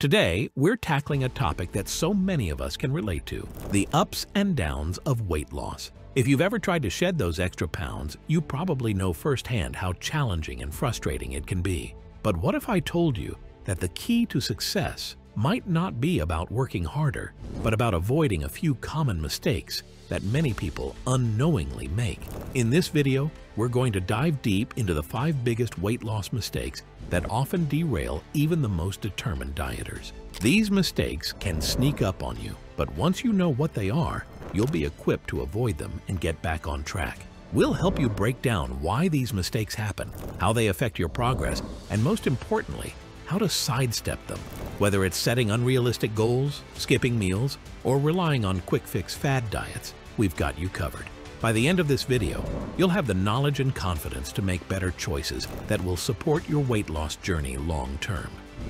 Today, we're tackling a topic that so many of us can relate to, the ups and downs of weight loss. If you've ever tried to shed those extra pounds, you probably know firsthand how challenging and frustrating it can be. But what if I told you that the key to success might not be about working harder, but about avoiding a few common mistakes that many people unknowingly make? In this video, we're going to dive deep into the 5 biggest weight loss mistakes that often derail even the most determined dieters. These mistakes can sneak up on you, but once you know what they are, you'll be equipped to avoid them and get back on track. We'll help you break down why these mistakes happen, how they affect your progress, and most importantly, how to sidestep them. Whether it's setting unrealistic goals, skipping meals, or relying on quick-fix fad diets, we've got you covered. By the end of this video, you'll have the knowledge and confidence to make better choices that will support your weight loss journey long-term.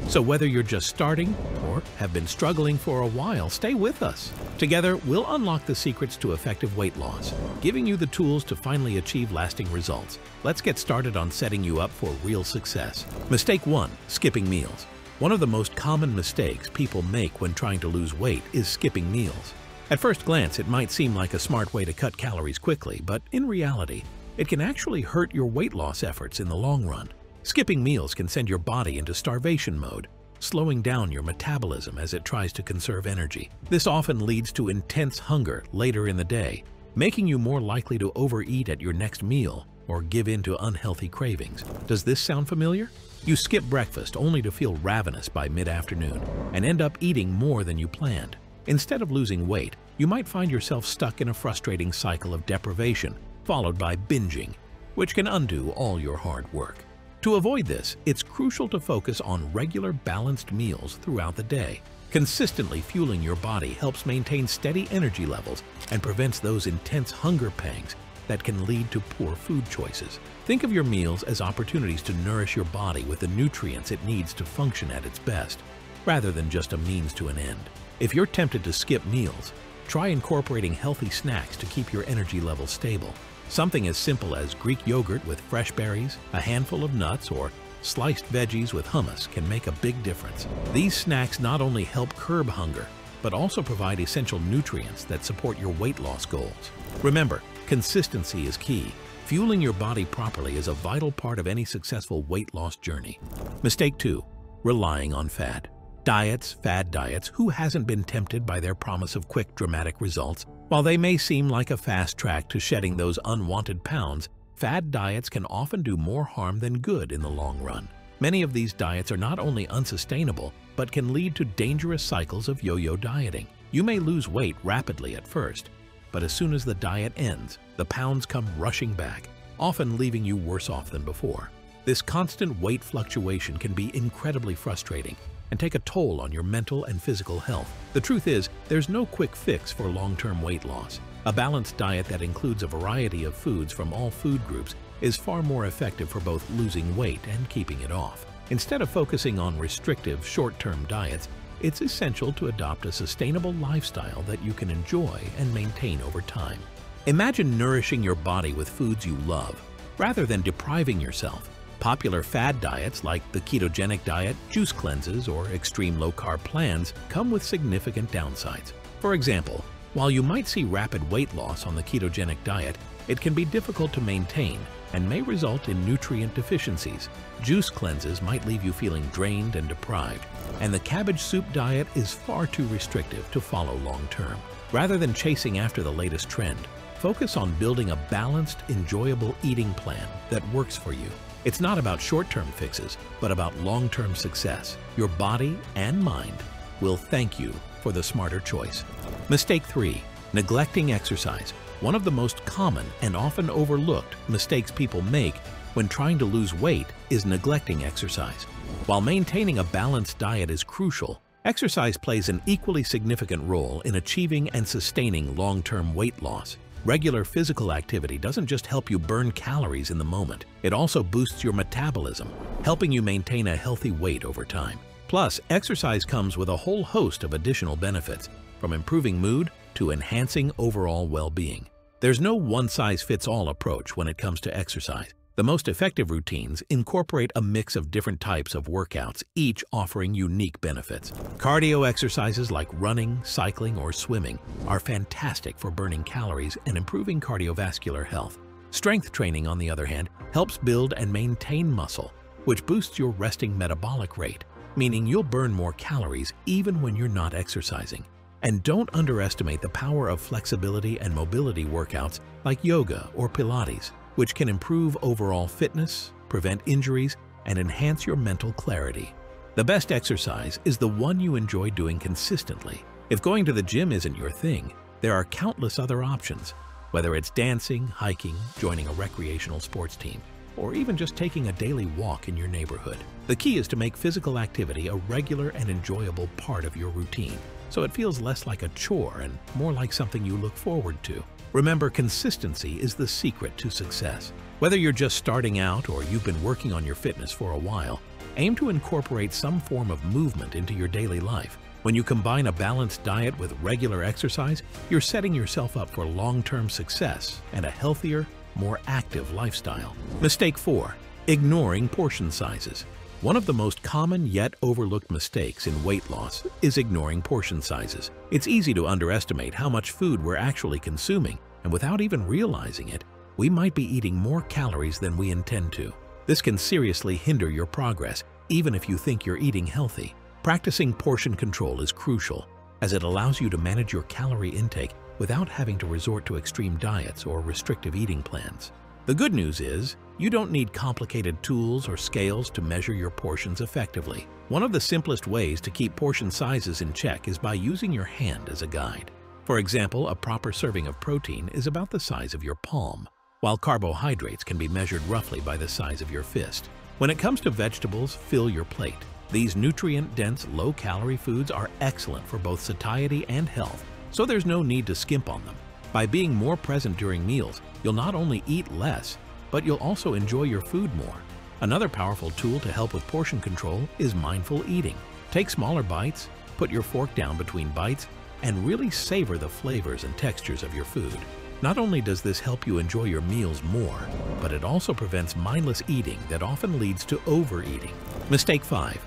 So whether you're just starting or have been struggling for a while, stay with us. Together, we'll unlock the secrets to effective weight loss, giving you the tools to finally achieve lasting results. Let's get started on setting you up for real success. Mistake 1. Skipping meals. One of the most common mistakes people make when trying to lose weight is skipping meals. At first glance, it might seem like a smart way to cut calories quickly, but in reality, it can actually hurt your weight loss efforts in the long run. Skipping meals can send your body into starvation mode, slowing down your metabolism as it tries to conserve energy. This often leads to intense hunger later in the day, making you more likely to overeat at your next meal or give in to unhealthy cravings. Does this sound familiar? You skip breakfast only to feel ravenous by mid-afternoon and end up eating more than you planned. Instead of losing weight, you might find yourself stuck in a frustrating cycle of deprivation, followed by binging, which can undo all your hard work. To avoid this, it's crucial to focus on regular, balanced meals throughout the day. Consistently fueling your body helps maintain steady energy levels and prevents those intense hunger pangs that can lead to poor food choices. Think of your meals as opportunities to nourish your body with the nutrients it needs to function at its best, rather than just a means to an end. If you're tempted to skip meals, try incorporating healthy snacks to keep your energy level stable. Something as simple as Greek yogurt with fresh berries, a handful of nuts, or sliced veggies with hummus can make a big difference. These snacks not only help curb hunger, but also provide essential nutrients that support your weight loss goals. Remember, consistency is key. Fueling your body properly is a vital part of any successful weight loss journey. Mistake 2. Relying on fad. Diets, fad diets, who hasn't been tempted by their promise of quick, dramatic results? While they may seem like a fast track to shedding those unwanted pounds, fad diets can often do more harm than good in the long run. Many of these diets are not only unsustainable, but can lead to dangerous cycles of yo-yo dieting. You may lose weight rapidly at first, but as soon as the diet ends, the pounds come rushing back, often leaving you worse off than before. This constant weight fluctuation can be incredibly frustrating and take a toll on your mental and physical health. The truth is, there's no quick fix for long-term weight loss. A balanced diet that includes a variety of foods from all food groups is far more effective for both losing weight and keeping it off. Instead of focusing on restrictive, short-term diets, it's essential to adopt a sustainable lifestyle that you can enjoy and maintain over time. Imagine nourishing your body with foods you love, rather than depriving yourself. Popular fad diets like the ketogenic diet, juice cleanses, or extreme low-carb plans come with significant downsides. For example, while you might see rapid weight loss on the ketogenic diet, it can be difficult to maintain and may result in nutrient deficiencies. Juice cleanses might leave you feeling drained and deprived, and the cabbage soup diet is far too restrictive to follow long-term. Rather than chasing after the latest trend, focus on building a balanced, enjoyable eating plan that works for you. It's not about short-term fixes, but about long-term success. Your body and mind will thank you for the smarter choice. Mistake 3. Neglecting exercise. One of the most common and often overlooked mistakes people make when trying to lose weight is neglecting exercise. While maintaining a balanced diet is crucial, exercise plays an equally significant role in achieving and sustaining long-term weight loss. Regular physical activity doesn't just help you burn calories in the moment, it also boosts your metabolism, helping you maintain a healthy weight over time. Plus, exercise comes with a whole host of additional benefits, from improving mood to enhancing overall well-being. There's no one-size-fits-all approach when it comes to exercise. The most effective routines incorporate a mix of different types of workouts, each offering unique benefits. Cardio exercises like running, cycling, or swimming are fantastic for burning calories and improving cardiovascular health. Strength training, on the other hand, helps build and maintain muscle, which boosts your resting metabolic rate, meaning you'll burn more calories even when you're not exercising. And don't underestimate the power of flexibility and mobility workouts like yoga or Pilates, which can improve overall fitness, prevent injuries, and enhance your mental clarity. The best exercise is the one you enjoy doing consistently. If going to the gym isn't your thing, there are countless other options, whether it's dancing, hiking, joining a recreational sports team, or even just taking a daily walk in your neighborhood. The key is to make physical activity a regular and enjoyable part of your routine, so it feels less like a chore and more like something you look forward to. Remember, consistency is the secret to success. Whether you're just starting out or you've been working on your fitness for a while, aim to incorporate some form of movement into your daily life. When you combine a balanced diet with regular exercise, you're setting yourself up for long-term success and a healthier, more active lifestyle. Mistake 4. Ignoring portion sizes. One of the most common yet overlooked mistakes in weight loss is ignoring portion sizes. It's easy to underestimate how much food we're actually consuming, and without even realizing it, we might be eating more calories than we intend to. This can seriously hinder your progress, even if you think you're eating healthy. Practicing portion control is crucial, as it allows you to manage your calorie intake without having to resort to extreme diets or restrictive eating plans. The good news is, you don't need complicated tools or scales to measure your portions effectively. One of the simplest ways to keep portion sizes in check is by using your hand as a guide. For example, a proper serving of protein is about the size of your palm, while carbohydrates can be measured roughly by the size of your fist. When it comes to vegetables, fill your plate. These nutrient-dense, low-calorie foods are excellent for both satiety and health, so there's no need to skimp on them. By being more present during meals, you'll not only eat less, but you'll also enjoy your food more. Another powerful tool to help with portion control is mindful eating. Take smaller bites, put your fork down between bites, and really savor the flavors and textures of your food. Not only does this help you enjoy your meals more, but it also prevents mindless eating that often leads to overeating. Mistake 5.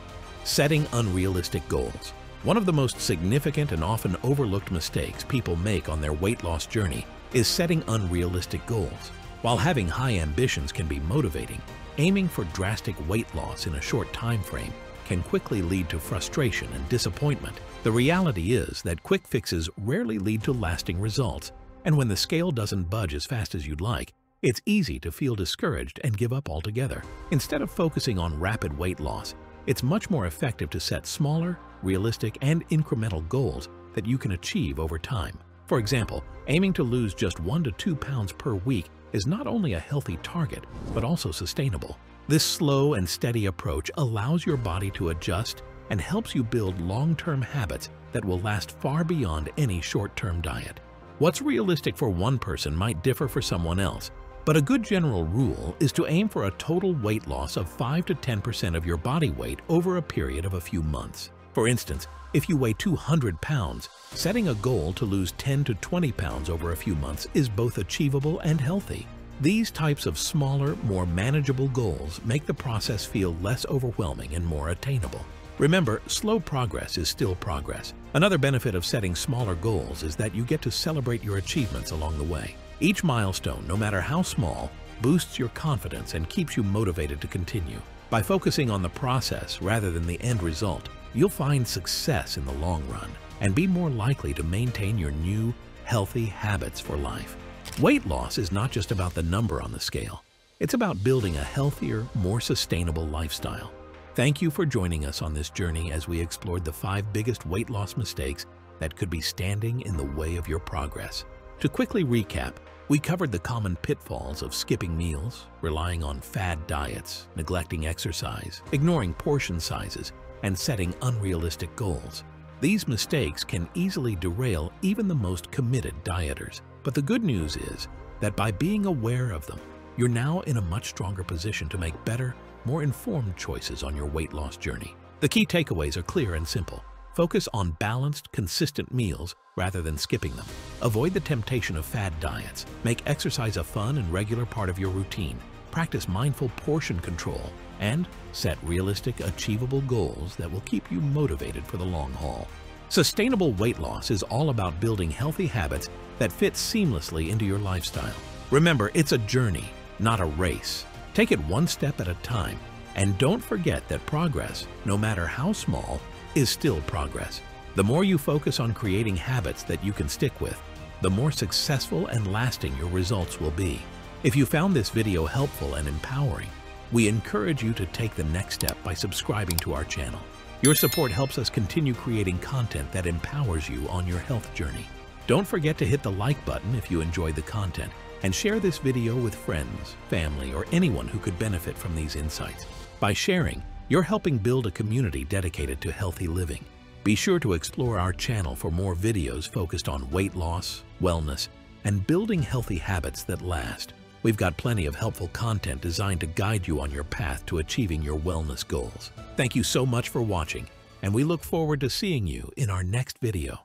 Setting unrealistic goals. One of the most significant and often overlooked mistakes people make on their weight loss journey is setting unrealistic goals. While having high ambitions can be motivating, aiming for drastic weight loss in a short time frame can quickly lead to frustration and disappointment. The reality is that quick fixes rarely lead to lasting results, and when the scale doesn't budge as fast as you'd like, it's easy to feel discouraged and give up altogether. Instead of focusing on rapid weight loss, it's much more effective to set smaller, realistic, and incremental goals that you can achieve over time. For example, aiming to lose just 1 to 2 pounds per week is not only a healthy target, but also sustainable. This slow and steady approach allows your body to adjust and helps you build long-term habits that will last far beyond any short-term diet. What's realistic for one person might differ for someone else, but a good general rule is to aim for a total weight loss of 5 to 10% of your body weight over a period of a few months. For instance, if you weigh 200 pounds, setting a goal to lose 10 to 20 pounds over a few months is both achievable and healthy. These types of smaller, more manageable goals make the process feel less overwhelming and more attainable. Remember, slow progress is still progress. Another benefit of setting smaller goals is that you get to celebrate your achievements along the way. Each milestone, no matter how small, boosts your confidence and keeps you motivated to continue. By focusing on the process rather than the end result, you'll find success in the long run and be more likely to maintain your new, healthy habits for life. Weight loss is not just about the number on the scale. It's about building a healthier, more sustainable lifestyle. Thank you for joining us on this journey as we explored the 5 biggest weight loss mistakes that could be standing in the way of your progress. To quickly recap, we covered the common pitfalls of skipping meals, relying on fad diets, neglecting exercise, ignoring portion sizes, and setting unrealistic goals. These mistakes can easily derail even the most committed dieters. But the good news is that by being aware of them, you're now in a much stronger position to make better, more informed choices on your weight loss journey. The key takeaways are clear and simple. Focus on balanced, consistent meals rather than skipping them. Avoid the temptation of fad diets. Make exercise a fun and regular part of your routine. practice mindful portion control, and set realistic, achievable goals that will keep you motivated for the long haul. Sustainable weight loss is all about building healthy habits that fit seamlessly into your lifestyle. Remember, it's a journey, not a race. Take it one step at a time, and don't forget that progress, no matter how small, is still progress. The more you focus on creating habits that you can stick with, the more successful and lasting your results will be. If you found this video helpful and empowering, we encourage you to take the next step by subscribing to our channel. Your support helps us continue creating content that empowers you on your health journey. Don't forget to hit the like button if you enjoyed the content, and share this video with friends, family, or anyone who could benefit from these insights. By sharing, you're helping build a community dedicated to healthy living. Be sure to explore our channel for more videos focused on weight loss, wellness, and building healthy habits that last. We've got plenty of helpful content designed to guide you on your path to achieving your wellness goals. Thank you so much for watching, and we look forward to seeing you in our next video.